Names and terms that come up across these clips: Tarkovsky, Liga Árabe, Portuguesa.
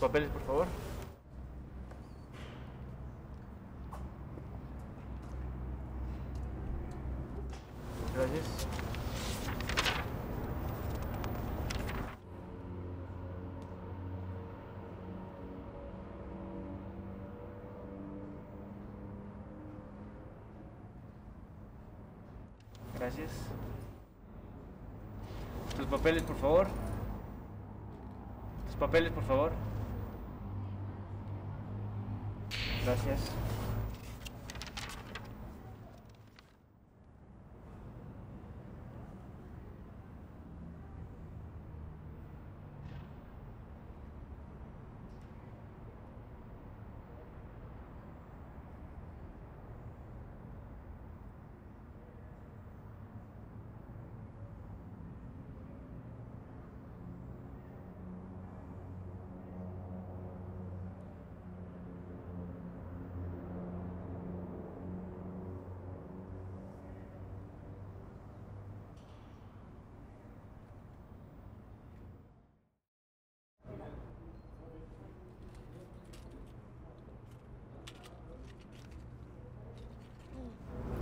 Papeles, por favor. Gracias. Gracias. Tus papeles, por favor. Tus papeles, por favor. Gracias.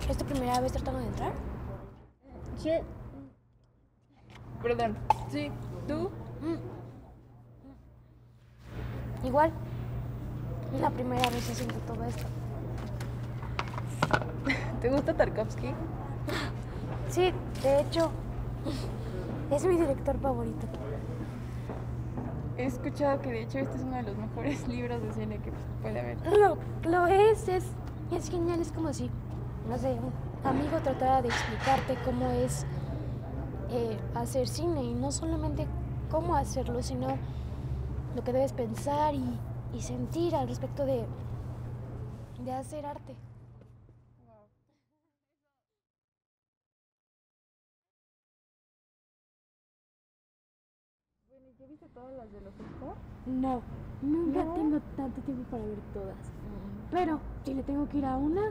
¿Es tu primera vez tratando de entrar? Sí. Perdón. Sí. ¿Tú? Igual. Es la primera vez haciendo todo esto. ¿Te gusta Tarkovsky? Sí, de hecho. Es mi director favorito. He escuchado que de hecho este es uno de los mejores libros de cine que puede haber. Lo es genial, es como si... no sé, un amigo tratara de explicarte cómo es hacer cine, y no solamente cómo hacerlo, sino lo que debes pensar y sentir al respecto de hacer arte. Bueno, ¿ya viste todas las de los Oscar? No, nunca tengo tanto tiempo para ver todas. Pero si le tengo que ir a una...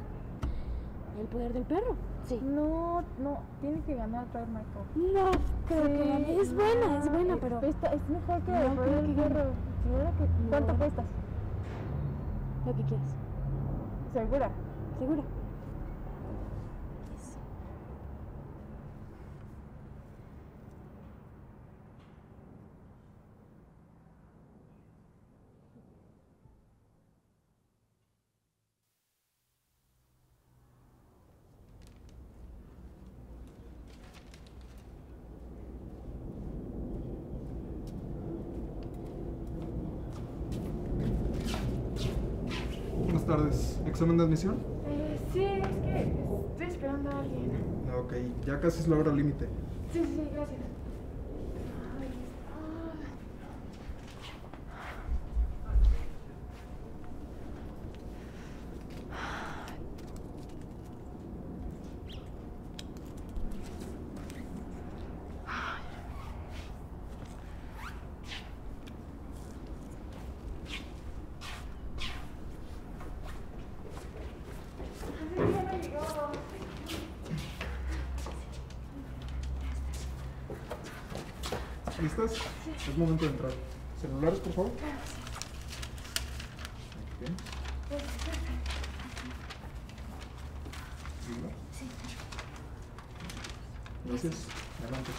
¿El poder del perro? Sí. No, tiene que ganar Drive My Car. No, creo sí, que es buena, pero... Es mejor que el poder del perro. ¿Segura que...? No. ¿Cuánto apuestas? Lo que quieras. ¿Segura? Segura. Tardes. ¿Examen de admisión? Sí, es que estoy esperando a alguien. Ok, ya casi es la hora límite. Sí, gracias. ¿Listas? Sí. Es momento de entrar. ¿Celulares, por favor? Bien. Sí. Gracias. Adelante.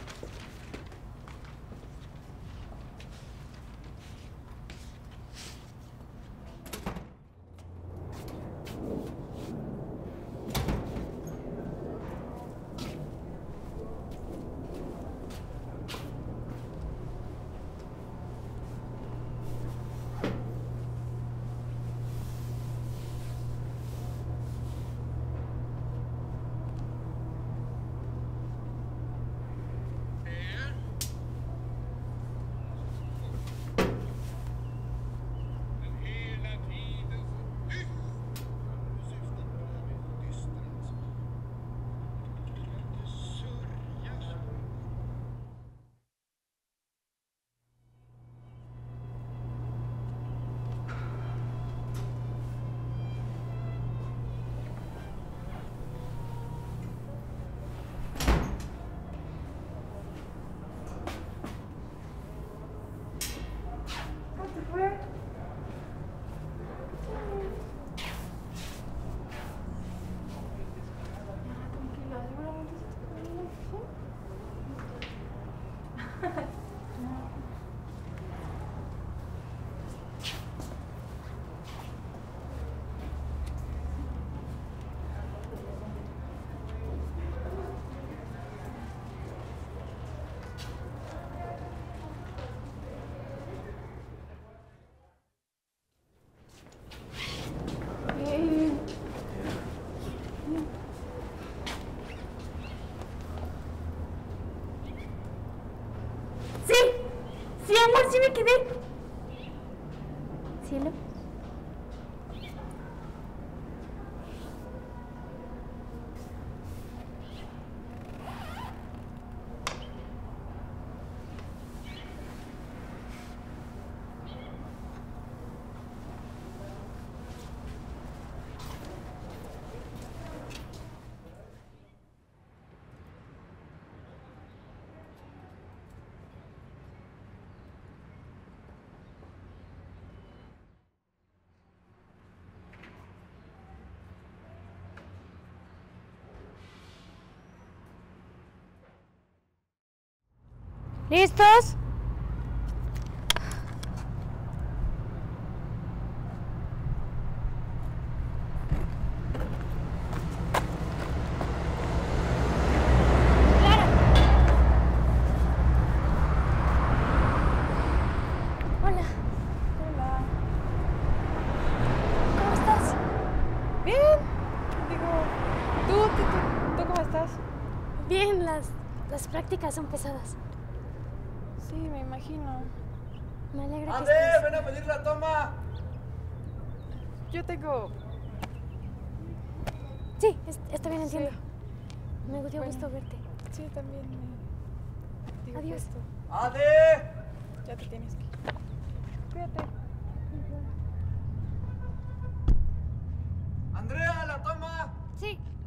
Sí, amor, sí me quedé. Cielo. ¿Listos? ¡Clara! Hola. Hola. ¿Cómo estás? Bien. Digo, ¿tú cómo estás? Bien, las prácticas son pesadas. Sí, me imagino. Me alegra que estés. ¡Ven a pedir la toma! Yo tengo... Sí, está bien, entiendo. Sí. Me dio gusto verte. Sí, también. Adiós. Gusto. ¡Ade! Ya te tienes que ir. Cuídate. ¡Andrea, la toma! Sí.